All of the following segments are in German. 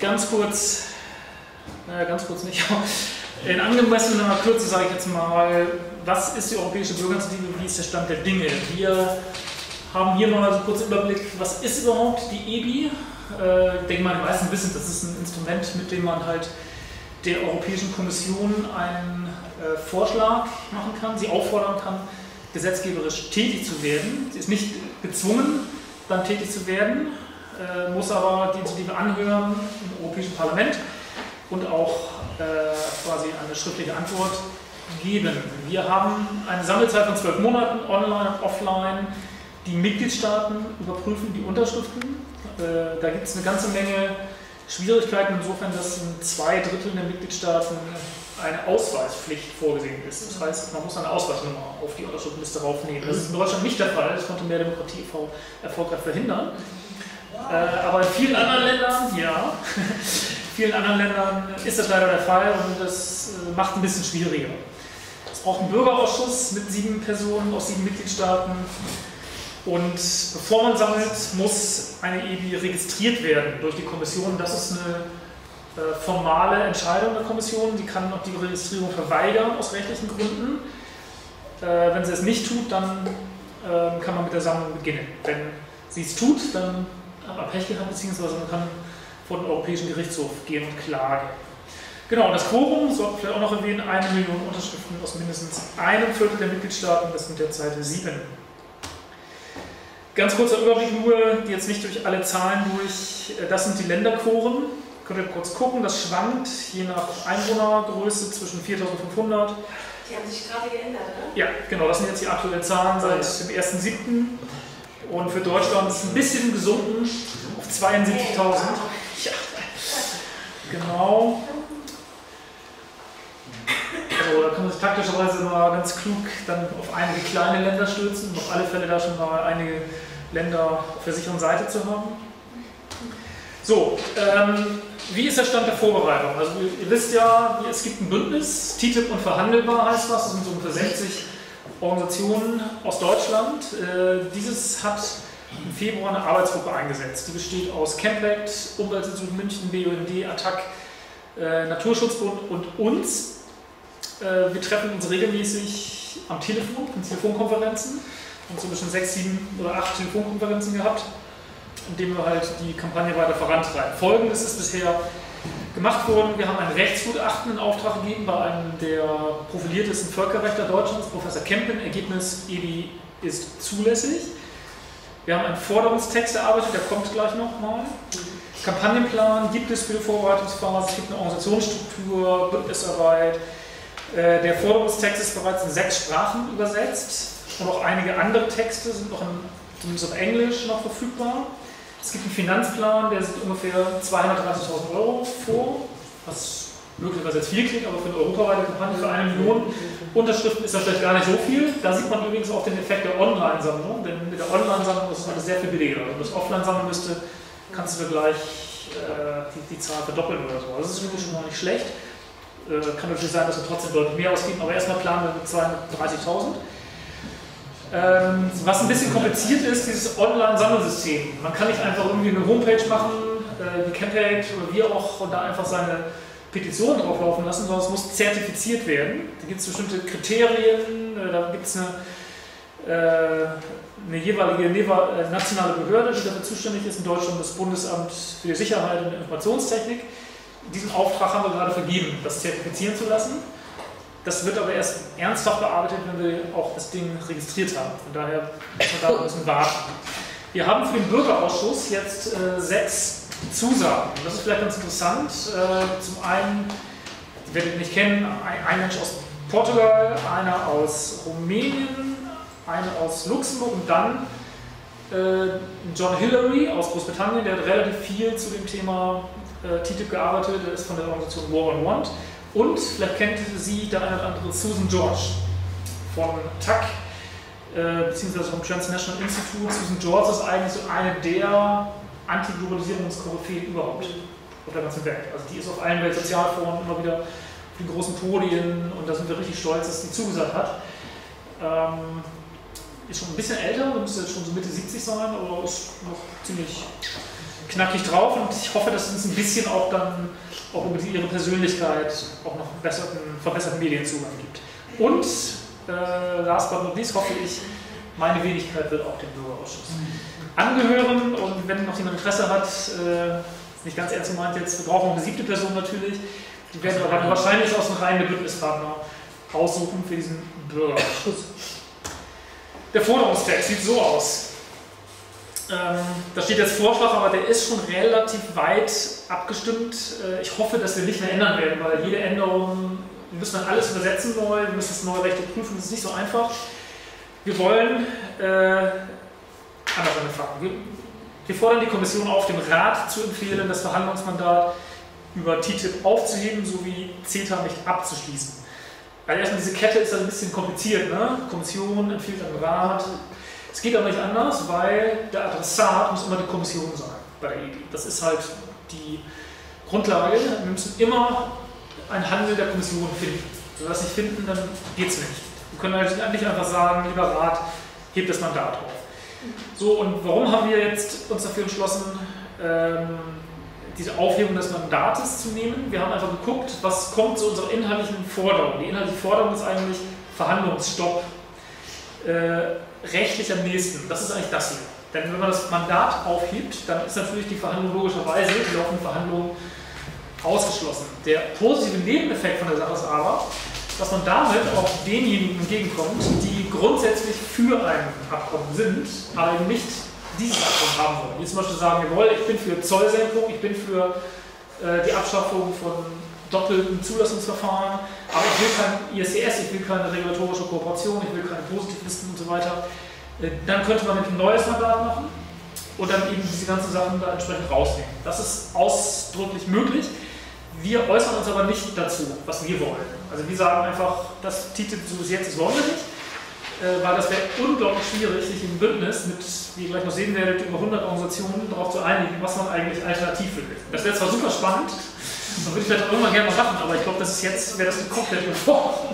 ganz kurz, naja, ganz kurz nicht, in angemessener Kürze sage ich jetzt mal, was ist die Europäische Bürgerinitiative, wie ist der Stand der Dinge? Wir haben hier noch einen kurzen Überblick, was ist überhaupt die EBI? Ich denke mal, die meisten wissen, das ist ein Instrument, mit dem man halt der Europäischen Kommission einen Vorschlag machen kann, sie auffordern kann, gesetzgeberisch tätig zu werden. Sie ist nicht gezwungen, dann tätig zu werden, muss aber die Initiative anhören im Europäischen Parlament und auch quasi eine schriftliche Antwort geben. Wir haben eine Sammelzeit von 12 Monaten, online und offline. Die Mitgliedstaaten überprüfen die Unterschriften. Da gibt es eine ganze Menge Schwierigkeiten, insofern, dass in 2 Drittel der Mitgliedstaaten eine Ausweispflicht vorgesehen ist. Das heißt, man muss eine Ausweisnummer auf die Unterschriftenliste raufnehmen. Das ist in Deutschland nicht der Fall, das konnte Mehr Demokratie e.V. erfolgreich verhindern. Aber in vielen anderen Ländern, ja, ist das leider der Fall und das macht ein bisschen schwieriger. Es braucht einen Bürgerausschuss mit 7 Personen aus 7 Mitgliedstaaten. Und bevor man sammelt, muss eine EBI registriert werden durch die Kommission. Das ist eine formale Entscheidung der Kommission. Die kann auch die Registrierung verweigern aus rechtlichen Gründen. Wenn sie es nicht tut, dann kann man mit der Sammlung beginnen. Wenn sie es tut, dann hat man Pech gehabt, beziehungsweise man kann vor den Europäischen Gerichtshof gehen und klagen. Genau, das Quorum, sollten wir vielleicht auch noch erwähnen, 1 Million Unterschriften aus mindestens 1/4 der Mitgliedstaaten, das sind derzeit 7. Ganz kurzer Überblick nur, die jetzt nicht durch alle Zahlen durch, das sind die Länderquoren. Könnt ihr kurz gucken, das schwankt je nach Einwohnergröße zwischen 4.500. Die haben sich gerade geändert, ne? Ja, genau, das sind jetzt die aktuellen Zahlen seit dem 1.7. Und für Deutschland ist es ein bisschen gesunken auf 72.000. Ja, genau. Also, da kann man sich taktischerweise mal ganz klug dann auf einige kleine Länder stürzen, um auf alle Fälle da schon mal einige Länder auf der sicheren Seite zu haben. So, wie ist der Stand der Vorbereitung? Also ihr wisst ja, es gibt ein Bündnis, TTIP unverhandelbar heißt das sind so ungefähr 60 Organisationen aus Deutschland. Dieses hat im Februar eine Arbeitsgruppe eingesetzt, die besteht aus CAMPACT, Umweltzentrum München, BUND, Attac, Naturschutzbund und uns. Wir treffen uns regelmäßig am Telefon, in Telefonkonferenzen. Wir haben so zwischen 6, 7 oder 8 Telefonkonferenzen gehabt, indem wir halt die Kampagne weiter vorantreiben. Folgendes ist bisher gemacht worden. Wir haben ein Rechtsgutachten in Auftrag gegeben bei einem der profiliertesten Völkerrechtler Deutschlands, Professor Kempen. Ergebnis, EBI ist zulässig. Wir haben einen Forderungstext erarbeitet, der kommt gleich nochmal. Kampagnenplan gibt es für die Vorbereitungsphase, es gibt eine Organisationsstruktur, Bündnisarbeit. Der Forderungstext ist bereits in 6 Sprachen übersetzt und auch einige andere Texte sind noch zumindest auf Englisch noch verfügbar. Es gibt einen Finanzplan, der sieht ungefähr 230.000 € vor, was möglicherweise jetzt viel klingt, aber für eine europaweite Kampagne für 1 Million Unterschriften ist das vielleicht gar nicht so viel. Da sieht man übrigens auch den Effekt der Online-Sammlung, denn mit der Online-Sammlung ist alles sehr viel billiger. Wenn du das offline sammeln müsste, kannst du dir gleich die Zahl verdoppeln oder so. Das ist wirklich schon mal nicht schlecht. Kann natürlich sein, dass wir trotzdem deutlich mehr ausgeben, aber erstmal planen wir mit 230.000. Was ein bisschen kompliziert ist, dieses Online-Sammelsystem. Man kann nicht einfach irgendwie eine Homepage machen, wie Campact oder wir auch, und da einfach seine Petitionen drauflaufen lassen, sondern es muss zertifiziert werden. Da gibt es bestimmte Kriterien, da gibt es eine jeweilige nationale Behörde, die dafür zuständig ist, in Deutschland das Bundesamt für Sicherheit in der Informationstechnik. Diesen Auftrag haben wir gerade vergeben, das zertifizieren zu lassen. Das wird aber erst ernsthaft bearbeitet, wenn wir auch das Ding registriert haben. Von daher müssen wir warten. Wir haben für den Bürgerausschuss jetzt 6 Zusagen. Das ist vielleicht ganz interessant. Zum einen, die werdet ihr nicht kennen, ein Mensch aus Portugal, einer aus Rumänien, eine aus Luxemburg und dann John Hilary aus Großbritannien, der hat relativ viel zu dem Thema TTIP gearbeitet, der ist von der Organisation War on Want und vielleicht kennt sie der eine oder andere Susan George von TAC bzw. vom Transnational Institute. Susan George ist eigentlich so eine der Antiglobalisierungskoryphäen überhaupt auf der ganzen Welt. Also die ist auf allen Weltsozialforen immer wieder auf den großen Podien und da sind wir richtig stolz, dass sie zugesagt hat. Ist schon ein bisschen älter, müsste jetzt schon so Mitte 70 sein, aber ist noch ziemlich knackig drauf und ich hoffe, dass es uns ein bisschen auch dann auch über ihre Persönlichkeit auch noch einen verbesserten Medienzugang gibt. Und last but not least hoffe ich, meine Wenigkeit wird auch dem Bürgerausschuss angehören und wenn noch jemand Interesse hat, nicht ganz ernst gemeint jetzt, wir brauchen eine besiegte Person natürlich, die werden wir wahrscheinlich aus dem Reihen der Bündnispartner aussuchen für diesen Bürgerausschuss. Der Forderungstext sieht so aus. Da steht jetzt Vorschlag, aber der ist schon relativ weit abgestimmt. Ich hoffe, dass wir nicht mehr ändern werden, weil jede Änderung, wir müssen dann alles übersetzen neu, wir müssen das neue Recht prüfen, das ist nicht so einfach. Wir wollen anders anfangen. Wir fordern die Kommission auf, dem Rat zu empfehlen, das Verhandlungsmandat über TTIP aufzuheben, sowie CETA nicht abzuschließen. Weil erstmal diese Kette ist ein bisschen kompliziert, ne? Kommission empfiehlt an den Rat. Es geht aber nicht anders, weil der Adressat muss immer die Kommission sein bei der EWI. Das ist halt die Grundlage. Wir müssen immer einen Handel der Kommission finden. Wenn wir das nicht finden, dann geht es nicht. Wir können halt nicht einfach sagen, lieber Rat, hebt das Mandat auf. So, und warum haben wir jetzt uns dafür entschlossen, diese Aufhebung des Mandates zu nehmen? Wir haben einfach geguckt, was kommt zu unserer inhaltlichen Forderung. Die inhaltliche Forderung ist eigentlich Verhandlungsstopp. Rechtlich am nächsten, das ist eigentlich das hier. Denn wenn man das Mandat aufhebt, dann ist natürlich die Verhandlung logischerweise, die laufende Verhandlung, ausgeschlossen. Der positive Nebeneffekt von der Sache ist aber, dass man damit auch denjenigen entgegenkommt, die grundsätzlich für ein Abkommen sind, aber eben nicht dieses Abkommen haben wollen. Die zum Beispiel sagen, jawohl, ich bin für Zollsenkung, ich bin für die Abschaffung von doppelten Zulassungsverfahren, aber ich will kein ISDS, ich will keine regulatorische Kooperation, ich will keine Positivlisten und so weiter. Dann könnte man mit ein neues Mandat machen und dann eben diese ganzen Sachen da entsprechend rausnehmen. Das ist ausdrücklich möglich. Wir äußern uns aber nicht dazu, was wir wollen. Also wir sagen einfach, das TTIP so bis jetzt ist wollen wir nicht, weil das wäre unglaublich schwierig, sich im Bündnis mit, wie ihr gleich noch sehen werdet, über 100 Organisationen darauf zu einigen, was man eigentlich alternativ will. Das wäre zwar super spannend, das würde ich vielleicht auch immer gerne mal machen, aber ich glaube, das jetzt wäre das komplett überfordert,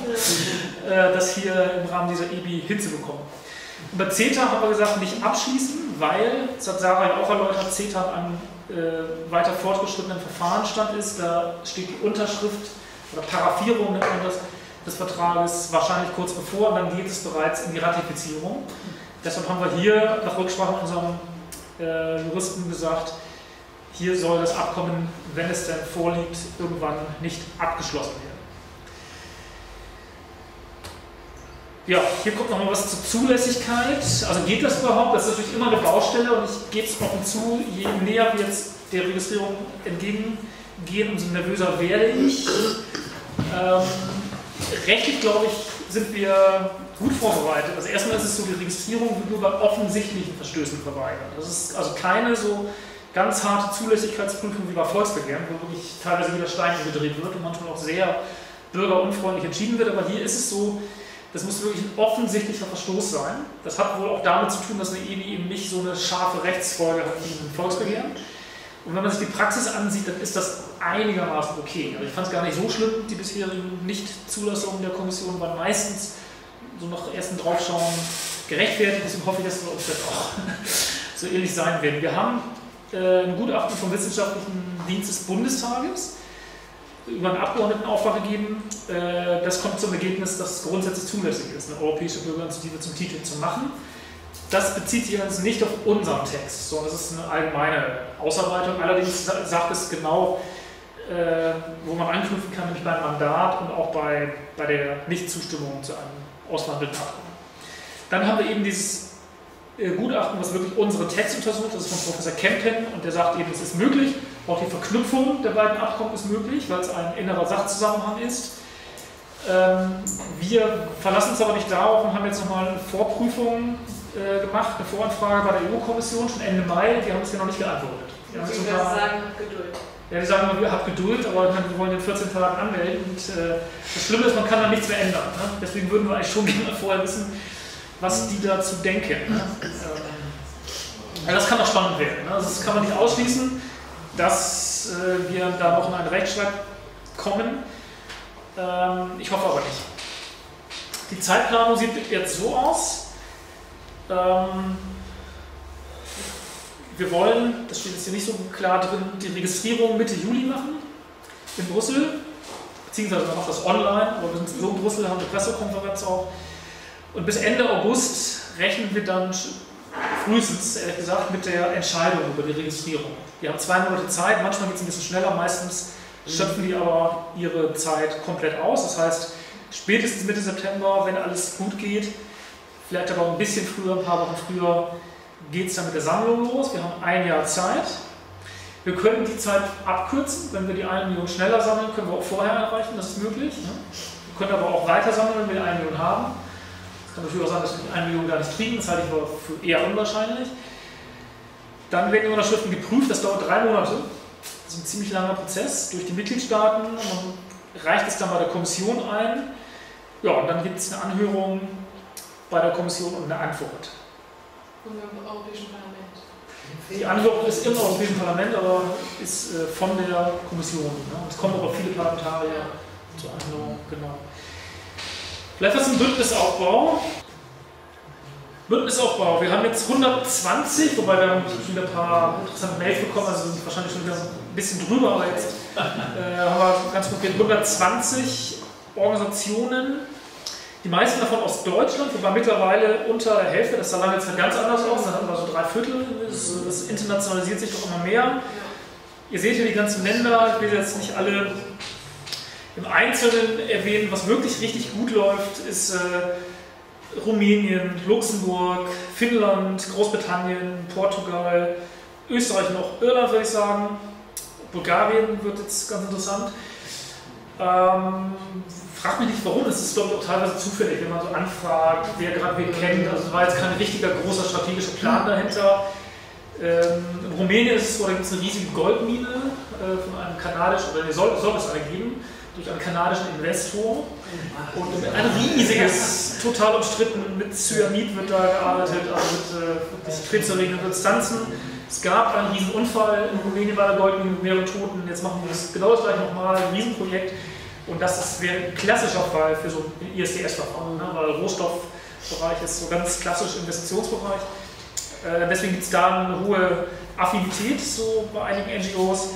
das hier im Rahmen dieser EBI hinzubekommen. Über CETA haben wir gesagt, nicht abschließen, weil, das hat Sarah ja auch erläutert, CETA an einem weiter fortgeschrittenen Verfahrenstand ist. Da steht die Unterschrift oder Paraphierung des Vertrages wahrscheinlich kurz bevor und dann geht es bereits in die Ratifizierung. Deshalb haben wir hier nach Rücksprache mit unserem Juristen gesagt, hier soll das Abkommen, wenn es denn vorliegt, irgendwann nicht abgeschlossen werden. Ja, hier kommt nochmal was zur Zulässigkeit. Also geht das überhaupt? Das ist natürlich immer eine Baustelle und ich gebe es offen zu, je näher wir jetzt der Registrierung entgegengehen, umso nervöser werde ich. Rechtlich, glaube ich, sind wir gut vorbereitet. Also erstmal ist es so, die Registrierung wird nur bei offensichtlichen Verstößen verweigert. Das ist also keine so ganz harte Zulässigkeitsprüfung wie bei Volksbegehren, wo wirklich teilweise wieder Steine gedreht wird und manchmal auch sehr bürgerunfreundlich entschieden wird. Aber hier ist es so, das muss wirklich ein offensichtlicher Verstoß sein. Das hat wohl auch damit zu tun, dass eine EWI eben nicht so eine scharfe Rechtsfolge hat wie ein Volksbegehren. Und wenn man sich die Praxis ansieht, dann ist das einigermaßen okay. Also ich fand es gar nicht so schlimm, die bisherigen Nichtzulassungen der Kommission waren meistens so nach ersten Draufschauen gerechtfertigt. Deswegen hoffe ich, dass wir uns das auch so ähnlich sein werden. Wir haben ein Gutachten vom Wissenschaftlichen Dienst des Bundestages über einen Abgeordnetenauftrag gegeben. Das kommt zum Ergebnis, dass es grundsätzlich zulässig ist, eine europäische Bürgerinitiative zum TTIP zu machen. Das bezieht sich jetzt nicht auf unseren Text, sondern es ist eine allgemeine Ausarbeitung. Allerdings sagt es genau, wo man anknüpfen kann, nämlich beim Mandat und auch bei der Nichtzustimmung zu einem ausverhandelten Abkommen. Dann haben wir eben dieses Gutachten, was wirklich unsere Texte untersucht, das ist von Professor Kempen und der sagt eben, es ist möglich, auch die Verknüpfung der beiden Abkommen ist möglich, weil es ein innerer Sachzusammenhang ist. Wir verlassen uns aber nicht darauf und haben jetzt nochmal eine Vorprüfung gemacht, eine Voranfrage bei der EU-Kommission schon Ende Mai, die haben uns ja noch nicht geantwortet. Die haben sagen, Geduld. Ja, die sagen immer, habt Geduld, aber wir wollen in 14 Tagen anmelden und das Schlimme ist, man kann da nichts mehr ändern. Ne? Deswegen würden wir eigentlich schon vorher wissen, was die dazu denken. Ja, das kann auch spannend werden. Also das kann man nicht ausschließen, dass wir da noch in einen Rechtsstreit kommen. Ich hoffe aber nicht. Die Zeitplanung sieht jetzt so aus. Wir wollen, das steht jetzt hier nicht so klar drin, die Registrierung Mitte Juli machen in Brüssel, beziehungsweise man macht das online, aber wir sind sowieso in Brüssel, haben eine Pressekonferenz auch. Und bis Ende August rechnen wir dann frühestens, ehrlich gesagt, mit der Entscheidung über die Registrierung. Wir haben 2 Monate Zeit, manchmal geht es ein bisschen schneller, meistens schöpfen die aber ihre Zeit komplett aus. Das heißt, spätestens Mitte September, wenn alles gut geht, vielleicht aber ein bisschen früher, ein paar Wochen früher, geht es dann mit der Sammlung los. Wir haben 1 Jahr Zeit. Wir können die Zeit abkürzen. Wenn wir die 1 Million schneller sammeln, können wir auch vorher erreichen, das ist möglich. Wir können aber auch weiter sammeln, wenn wir die 1 Million haben. Es kann natürlich auch sein, dass wir die 1 Million gar nicht kriegen, das halte ich aber für eher unwahrscheinlich. Dann werden die Unterschriften geprüft, das dauert 3 Monate. Das ist ein ziemlich langer Prozess durch die Mitgliedstaaten. Man reicht es dann bei der Kommission ein. Ja, und dann gibt es eine Anhörung bei der Kommission und eine Antwort. Und im Europäischen Parlament. Die Antwort ist im Europäischen Parlament, aber ist von der Kommission. Ne? Es kommen aber viele Parlamentarier zur Anhörung, genau. Vielleicht was zum Bündnisaufbau. Bündnisaufbau, wir haben jetzt 120, wobei wir haben schon wieder ein paar interessante Mails bekommen, also sind wahrscheinlich schon wieder ein bisschen drüber, aber jetzt haben wir ganz konkret 120 Organisationen. Die meisten davon aus Deutschland, wobei mittlerweile unter der Hälfte, das sah lange jetzt ganz anders aus, da hatten wir so 3/4, das internationalisiert sich doch immer mehr. Ihr seht hier die ganzen Länder, ich will jetzt nicht alle im Einzelnen erwähnen, was wirklich richtig gut läuft, ist Rumänien, Luxemburg, Finnland, Großbritannien, Portugal, Österreich und auch Irland, würde ich sagen. Bulgarien wird jetzt ganz interessant. Frag mich nicht warum, das ist doch teilweise zufällig, wenn man so anfragt, wer gerade wen kennt. Also da war jetzt kein richtiger großer strategischer Plan dahinter. In Rumänien ist es so, da gibt es eine riesige Goldmine von einem kanadischen, oder soll es eine geben, durch einen kanadischen Investor. Und ein riesiges, total umstritten, mit Cyanid wird da gearbeitet, also mit krebserregenden Substanzen. Es gab einen riesen Unfall in Rumänien bei der Goldmine mit mehreren Toten. Jetzt machen wir das genau das gleiche nochmal, ein Riesenprojekt. Und das wäre ein klassischer Fall für so ein ISDS-Verfahren, ne? Weil der Rohstoffbereich ist so ganz klassisch Investitionsbereich. Deswegen gibt es da eine hohe Affinität so bei einigen NGOs.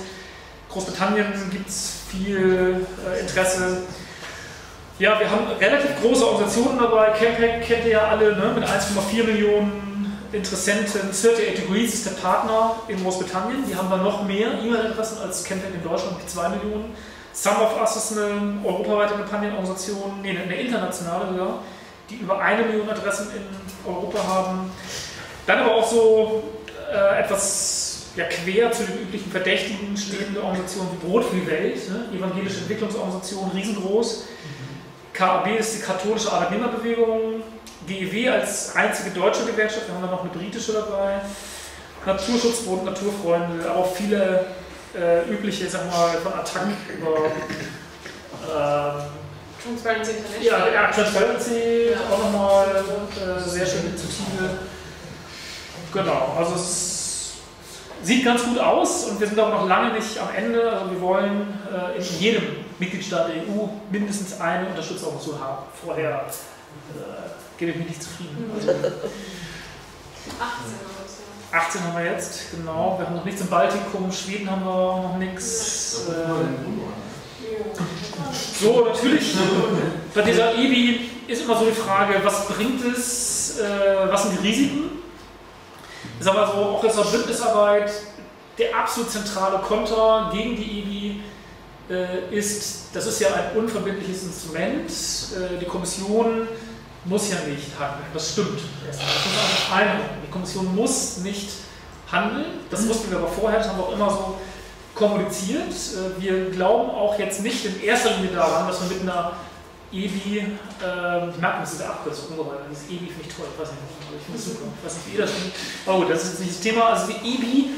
Großbritannien gibt es viel Interesse. Ja, wir haben relativ große Organisationen dabei. CAMPACT kennt ihr ja alle, ne? Mit 1,4 Millionen Interessenten. 38 Degrees ist der Partner in Großbritannien. Die haben da noch mehr E-Mail-Adressen als CAMPACT in Deutschland mit 2 Millionen. Some of Us ist eine europaweite Kampagnenorganisation, nee, eine internationale sogar, die über 1 Million Adressen in Europa haben. Dann aber auch so etwas ja, quer zu den üblichen Verdächtigen stehende Organisationen wie Brot für Welt, ne? Evangelische Entwicklungsorganisation, riesengroß. KAB ist die katholische Arbeitnehmerbewegung, GEW als einzige deutsche Gewerkschaft, wir haben da noch eine britische dabei, Naturschutzbund, Naturfreunde, aber auch viele übliche, sag mal, von Attac über Transparency, ja, Transparency ja. Auch nochmal sehr schöne Initiative. Genau, also es sieht ganz gut aus und wir sind aber noch lange nicht am Ende. Also wir wollen in jedem Mitgliedstaat der EU mindestens eine Unterstützungsorganisation haben. Vorher gebe ich mich nicht zufrieden. Also, 18 haben wir jetzt, genau. Wir haben noch nichts im Baltikum, Schweden haben wir noch nichts. So, natürlich. Bei dieser EWI ist immer so die Frage, was bringt es, was sind die Risiken? Ich sag mal so, auch jetzt bei Bündnisarbeit, der absolut zentrale Konter gegen die EWI ist, das ist ja ein unverbindliches Instrument, die Kommission muss ja nicht handeln, das stimmt. Das muss auch nicht. Die Kommission muss nicht handeln, das wussten wir aber vorher, das haben wir auch immer so kommuniziert. Wir glauben auch jetzt nicht in erster Linie daran, dass wir mit einer EWI, ich merke, das ist der Abkürzung, das ist EWI, finde ich toll, ich weiß nicht, wie ihr das findet. Oh, das ist jetzt nicht das Thema, also die EWI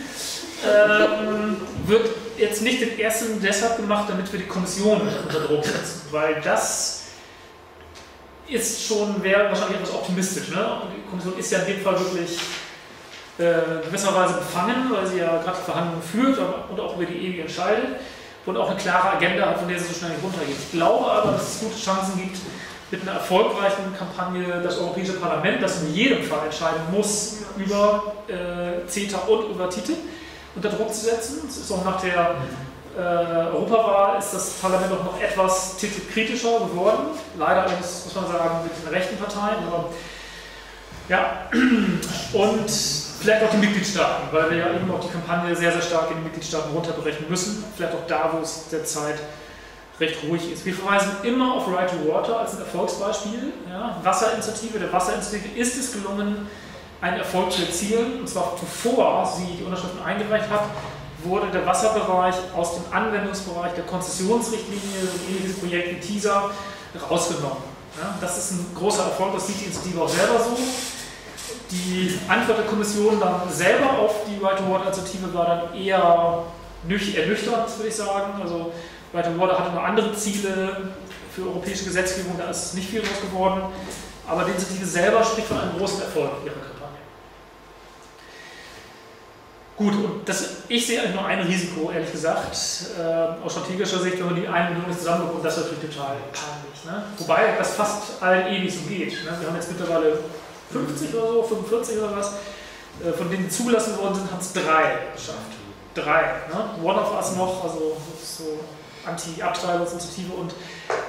wird jetzt nicht im ersten deshalb gemacht, damit wir die Kommission unter Druck setzen, weil das ist schon, wäre wahrscheinlich etwas optimistisch. Ne? Und die Kommission ist ja in dem Fall wirklich gewisserweise befangen, weil sie ja gerade die Verhandlungen führt und auch über die EWI entscheidet und auch eine klare Agenda hat, von der sie so schnell nicht runtergeht. Ich glaube aber, dass es gute Chancen gibt, mit einer erfolgreichen Kampagne das Europäische Parlament, das in jedem Fall entscheiden muss über CETA und über TTIP unter Druck zu setzen. Es ist auch nach der Europawahl ist das Parlament auch noch etwas TTIP-kritischer geworden. Leider allerdings, muss man sagen, mit den rechten Parteien. Aber ja, und vielleicht auch die Mitgliedstaaten, weil wir ja eben auch die Kampagne sehr, sehr stark in den Mitgliedstaaten runterbrechen müssen. Vielleicht auch da, wo es derzeit recht ruhig ist. Wir verweisen immer auf Right to Water als ein Erfolgsbeispiel. Ja, Wasserinitiative, der Wasserinitiative ist es gelungen, einen Erfolg zu erzielen. Und zwar bevor sie die Unterschriften eingereicht hat, wurde der Wasserbereich aus dem Anwendungsbereich der Konzessionsrichtlinie und ähnliches Projekt wie TiSA rausgenommen. Ja, das ist ein großer Erfolg, das sieht die Initiative auch selber so. Die Antwort der Kommission dann selber auf die Right to Water-Initiative war dann eher ernüchternd, würde ich sagen. Also Right to Water hatte noch andere Ziele für europäische Gesetzgebung, da ist nicht viel draus geworden. Aber die Initiative selber spricht von einem großen Erfolg ihrer Kampagne. Gut, und ich sehe eigentlich nur ein Risiko, ehrlich gesagt, aus strategischer Sicht, wenn man die 1 Million zusammenbekommt, das ist natürlich total peinlich. Ne? Wobei das fast allen ewig so geht. Ne? Wir haben jetzt mittlerweile 50 oder so, 45 oder was, von denen zugelassen worden sind, haben es 3 geschafft. 3. Ne? One of Us noch, also so Anti-Abtreibungsinitiative und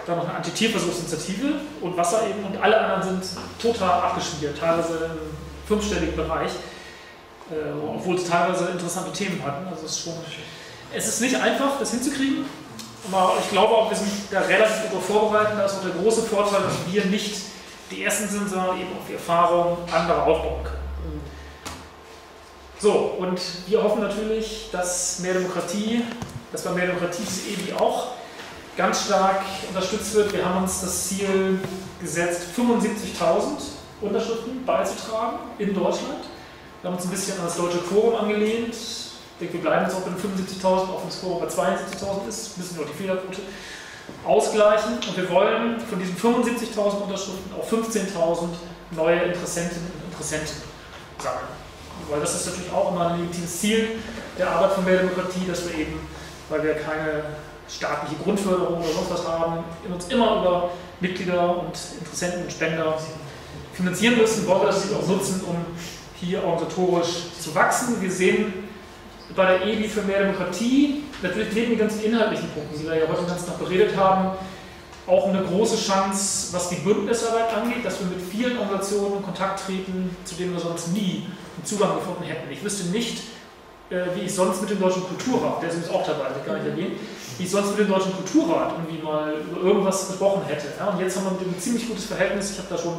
dann noch eine Anti-Tierversuchsinitiative und Wasser eben und alle anderen sind total abgeschmiert, teilweise im 5-stelligen Bereich, obwohl sie teilweise interessante Themen hatten. Also es ist nicht einfach, das hinzukriegen, aber ich glaube auch, wir sind da relativ gut vorbereitet. Da ist auch der große Vorteil, dass wir nicht die Ersten sind, sondern eben auf die Erfahrung anderer aufbauen können. So, und wir hoffen natürlich, dass bei Mehr Demokratie diese EWI auch ganz stark unterstützt wird. Wir haben uns das Ziel gesetzt, 75.000 Unterschriften beizutragen in Deutschland. Wir haben uns ein bisschen an das deutsche Quorum angelehnt. Ich denke, wir bleiben jetzt auch bei 75.000, auch wenn das Quorum bei 72.000 ist, müssen wir auch die Fehlerquote ausgleichen. Und wir wollen von diesen 75.000 Unterschriften auch 15.000 neue Interessentinnen und Interessenten sammeln. Weil das ist natürlich auch immer ein legitimes Ziel der Arbeit von Mehr Demokratie, dass wir eben, weil wir keine staatliche Grundförderung oder sonst was haben, uns immer über Mitglieder und Interessenten und Spender finanzieren müssen, wollen wir das auch nutzen, um hier organisatorisch zu wachsen. Wir sehen bei der EWI für Mehr Demokratie, natürlich neben den ganzen inhaltlichen Punkten, die wir ja heute den ganzen Tag beredet haben, auch eine große Chance, was die Bündnisarbeit angeht, dass wir mit vielen Organisationen in Kontakt treten, zu denen wir sonst nie einen Zugang gefunden hätten. Ich wüsste nicht, wie ich sonst mit dem Deutschen Kulturrat, der ist übrigens auch dabei, das kann ich erwähnen, wie ich sonst mit dem Deutschen Kulturrat irgendwie mal über irgendwas gesprochen hätte. Ja, und jetzt haben wir mit dem ein ziemlich gutes Verhältnis, ich habe da schon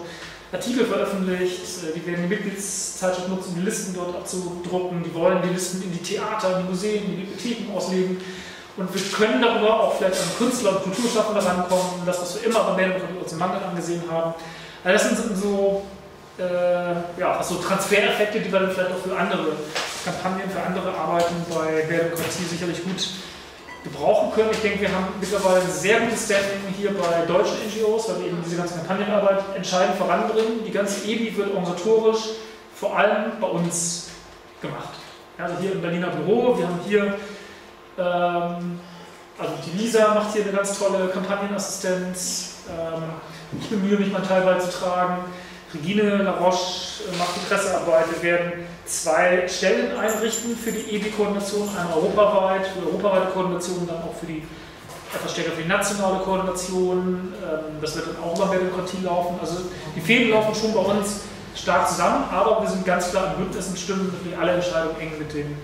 Artikel veröffentlicht, die werden die Mitgliedszeitschrift nutzen, die Listen dort abzudrucken, die wollen die Listen in die Theater, die Museen, die Bibliotheken auslegen und wir können darüber auch vielleicht an Künstler und Kulturschaffende rankommen, das, was wir immer bei Mehr Demokratie uns im Mangel angesehen haben. Also das sind so also Transfereffekte, die wir dann vielleicht auch für andere Kampagnen, für andere Arbeiten bei Mehr Demokratie sicherlich gut gebrauchen können. Ich denke, wir haben mittlerweile ein sehr gutes Standing hier bei deutschen NGOs, weil wir eben diese ganze Kampagnenarbeit entscheidend voranbringen. Die ganze EWI wird organisatorisch vor allem bei uns gemacht. Also hier im Berliner Büro, wir haben hier, also die Lisa macht hier eine ganz tolle Kampagnenassistenz, ich bemühe mich, meinen Teil beizutragen. Regine Laroche macht die Pressearbeit. Wir werden 2 Stellen einrichten für die EWI-Koordination, einmal europaweit, für europaweite Koordination, dann auch für die etwas stärker für die nationale Koordination. Das wird dann auch über Mehr Demokratie laufen. Also die Fäden laufen schon bei uns stark zusammen, aber wir sind ganz klar im Bündnis und stimmen natürlich alle Entscheidungen eng mit den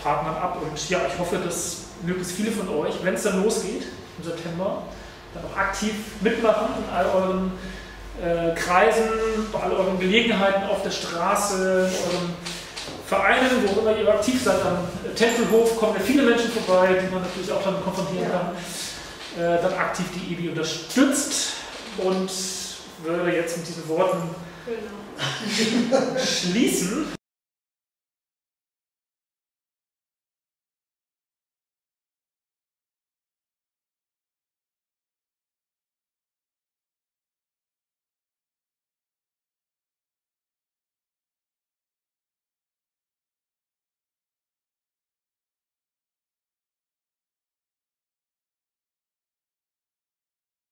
Partnern ab. Und ja, ich hoffe, dass möglichst viele von euch, wenn es dann losgeht im September, dann auch aktiv mitmachen in all euren Kreisen, bei all euren Gelegenheiten auf der Straße, euren Vereinen, wo immer ihr aktiv seid, am Tempelhof kommen ja viele Menschen vorbei, die man natürlich auch dann konfrontieren kann, dann aktiv die EWI unterstützt und würde jetzt mit diesen Worten schließen.